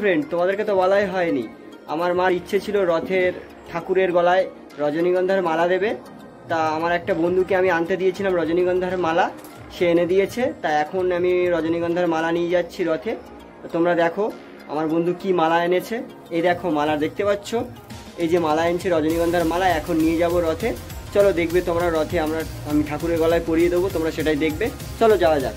Friend, তোমাদেরকে তো বলাই হয়নি, আমার মার ইচ্ছে ছিল রথের ঠাকুরের গলায় রজনীগন্ধার মালা দেবে। তা আমার একটা বন্ধুকে আমি আনতে দিয়েছিলাম রজনীগন্ধার মালা, সে এনে দিয়েছে। তা এখন আমি রজনীগন্ধার মালা নিয়ে যাচ্ছি রথে। তোমরা দেখো আমার বন্ধু কি মালা এনেছে। এই দেখো মালা দেখতে পাচ্ছ, এই যে মালা এনেছে রজনীগন্ধার মালা, এখন নিয়ে যাব রথে। চলো দেখবে তোমরা রথে আমি ঠাকুরের গলায় পরিয়ে দেবো, তোমরা সেটাই দেখবে। চলো যাওয়া যাক।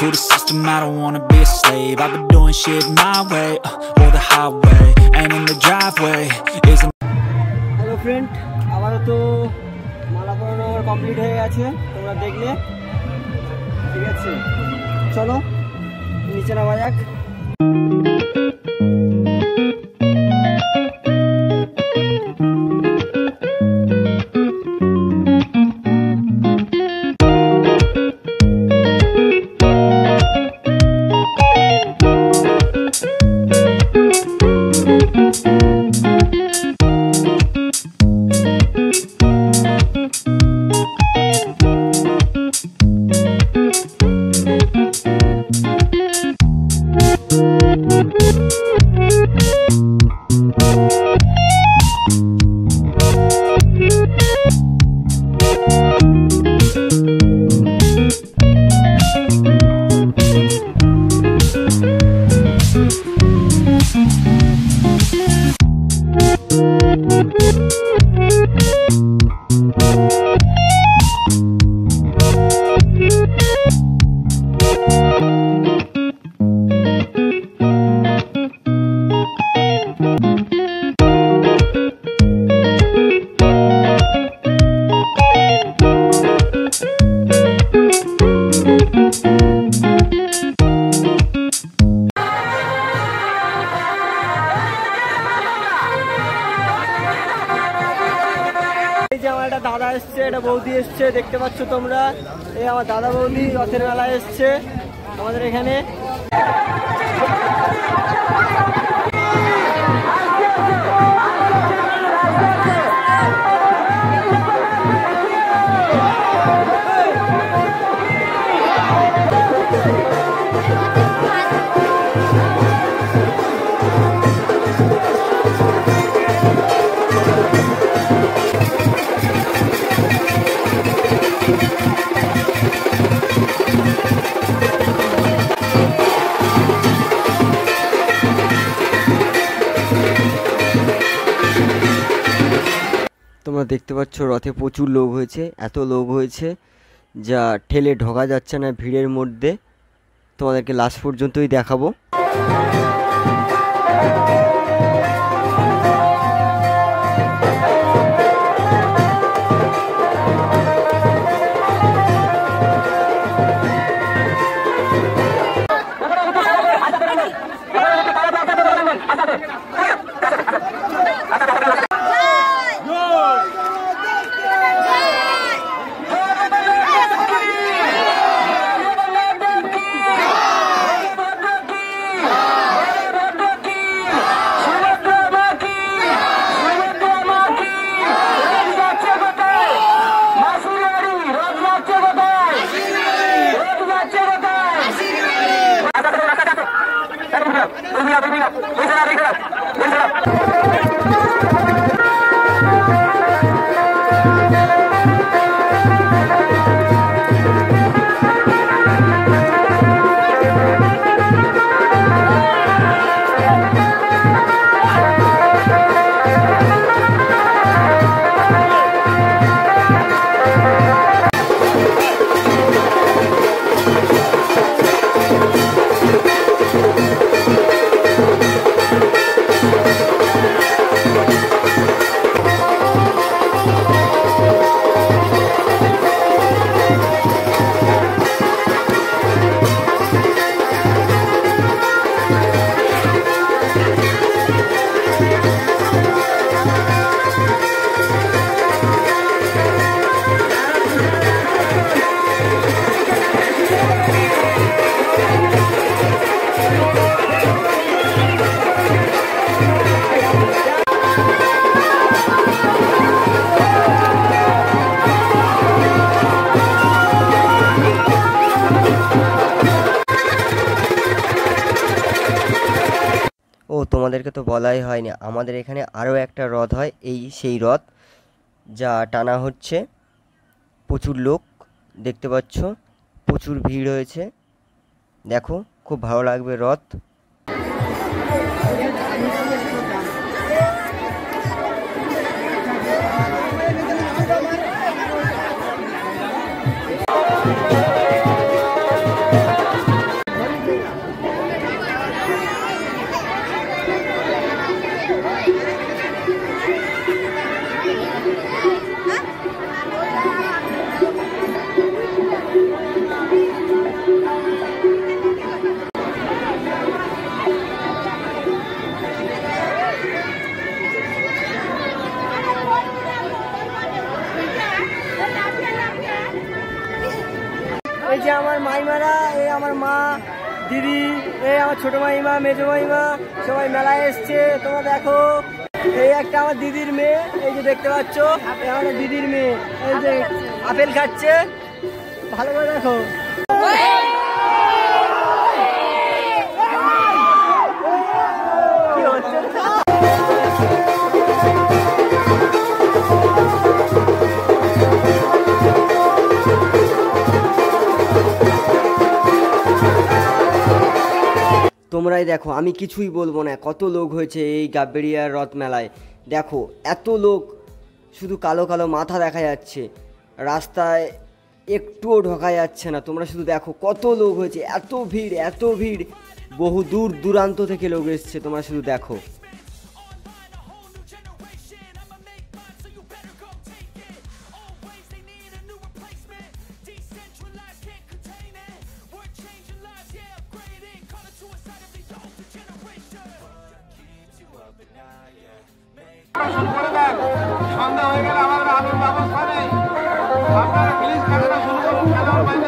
To the system, I don't wanna be a slave. I've been doing shit my way, or the highway, and in the driveway is a. Hello friend, আমারও তো মালা পরানো কমপ্লিট হয়ে গেছে, তোমরা দেখলে। ঠিক আছে, চলো নিচে নামা যাক। দাদা এসছে, এটা বৌদি এসছে, দেখতে পাচ্ছ তোমরা। এই আমার দাদা বৌদি রথের মেলায় এসছে আমাদের এখানে। তোমরা দেখতে পাচ্ছ রথে প্রচুর লোক হয়েছে, এত লোক হয়েছে যা ঠেলে ঢোকা যাচ্ছে না ভিড়ের মধ্যে। তোমাদেরকে লাস্ট পর্যন্তই দেখাবো। তোমাদেরকে তো বলাই হয়নি, আমাদের এখানে আরও একটা হ্রদ হয়, এই সেই হ্রদ যা টানা হচ্ছে। প্রচুর লোক দেখতে পাচ্ছ, প্রচুর ভিড় হয়েছে, দেখো খুব ভালো লাগবে হ্রদ। এই যে আমার মাইমারা, এই আমার মা, দিদি, এই আমার ছোট মাইমা, মেজো মাইমা সবাই মেলায় এসছে। তোমরা দেখো, এই একটা আমার দিদির মেয়ে, এই যে দেখতে পাচ্ছ আমার দিদির মেয়ে, এই যে আপেল খাচ্ছে, ভালো করে দেখো। তোমরাই দেখো, আমি কিছুই বলবো না, কত লোক হয়েছে এই গাব্বেরিয়ার হ্রদ মেলায়। দেখো এত লোক, শুধু কালো কালো মাথা দেখা যাচ্ছে, রাস্তায় একটুও ঢোকা যাচ্ছে না। তোমরা শুধু দেখো কত লোক হয়েছে, এত ভিড়, এত ভিড়, বহু দূর দূরান্ত থেকে লোক এসছে। তোমরা শুধু দেখো, সন্ধ্যা হয়ে গেলে আমাদের আলোর ব্যবস্থা নেই। আপনারা প্লিজ খেলাটা শুরু করুন, খেলার বাইরে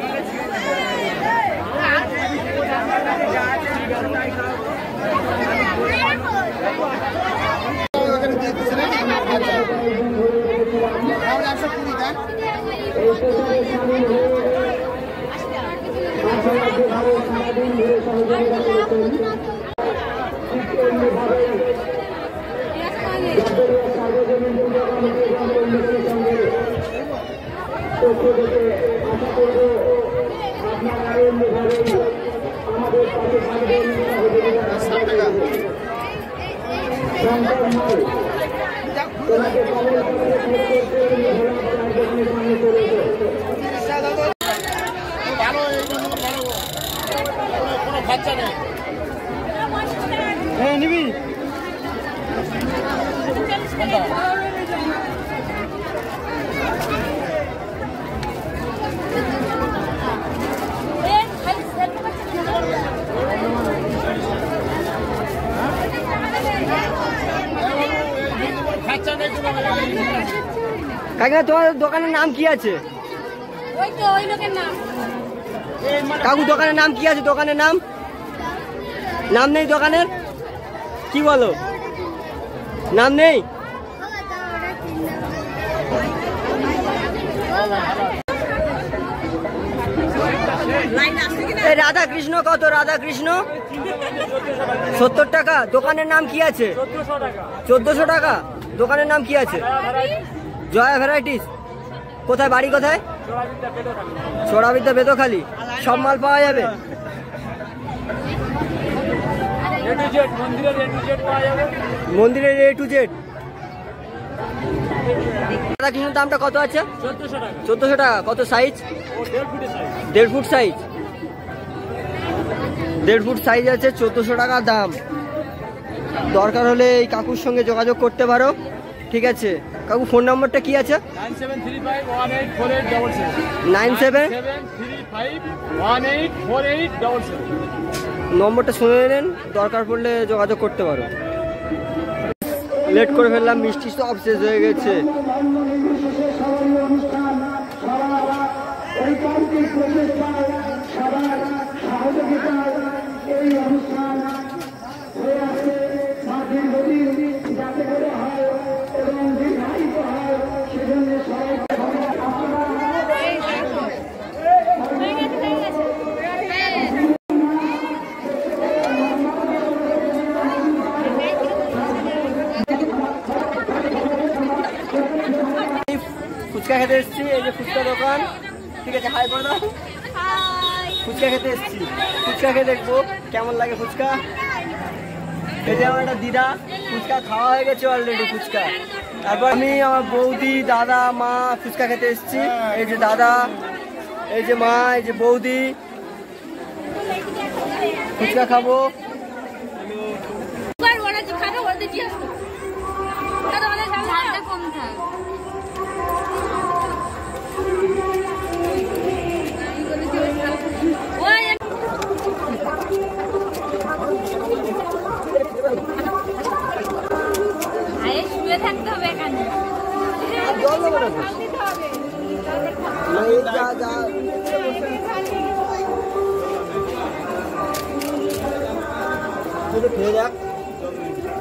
কাকিমা তোমার দোকানের নাম কি আছে? কাকু দোকানের নাম কি আছে? দোকানের নাম নাম নেই দোকানের, কি বলো? নাম নেই। রাধা কৃষ্ণ কত? রাধা কৃষ্ণ 70 টাকা। দোকানের নাম কি আছে? 1400 টাকা। দোকানের নাম কি আছে? জয়া ভ্যারাইটিস। কোথায় বাড়ি? কোথায়? ছড়াবিদ্যা বেদখালি। সব মাল পাওয়া যাবে, মন্দিরের এ টু জেড। রাধা কৃষ্ণের দামটা কত আছে? 1400 টাকা। কত size? 1.5 foot size. 1.5 foot size আছে, 1400 টাকা দাম। দরকার হলে এই কাকুর সঙ্গে যোগাযোগ করতে পারো, ঠিক আছে? কাকু ফোন নম্বরটা কি আছে? 9735184877 নম্বরটা শুনে নিলেন, দরকার পড়লে যোগাযোগ করতে পারো। লেট করে ফেললাম, মিষ্টি সব শেষ হয়ে গেছে। ফুচকা খেতে এসছি, এই যে ফুচকা দোকান, ঠিক আছে? হাই বলো। ফুচকা খেতে এসছি, ফুচকা খেয়ে দেখবো কেমন লাগে ফুচকা। এই যে আমার একটা দিদা, ফুচকা খাওয়া হয়ে গেছে অলরেডি ফুচকা। তারপর আমি, আমার বৌদি, দাদা, মা ফুচকা খেতে এসছি। এই যে দাদা, এই যে মা, এই যে বৌদি, ফুচকা খাবো।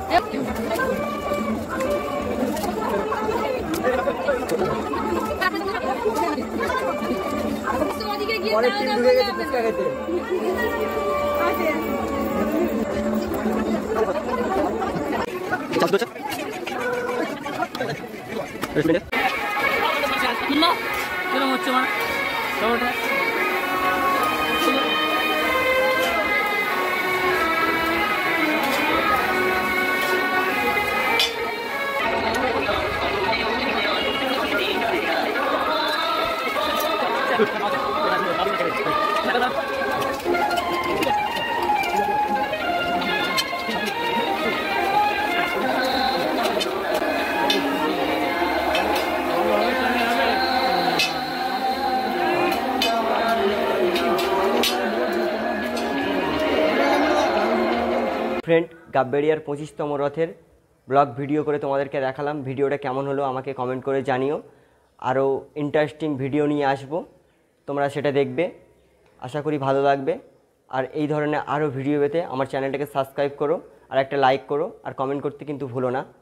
Let's go. फ्रेंड गाब्बेरियार 25तम रथेर ब्लग भिडियो करे तोमादेरके देखालाम भिडियोटा केमन हलो आमाके कमेंट करे जानियो आरो इंटरेस्टिंग भिडियो निये आसबो तोमरा सेटा देखबे आशा करी भालो लागबे আর এই ধরনের আরো ভিডিও পেতে আমার চ্যানেলটাকে সাবস্ক্রাইব করো আর একটা লাইক করো আর কমেন্ট করতে কিন্তু ভুলো না।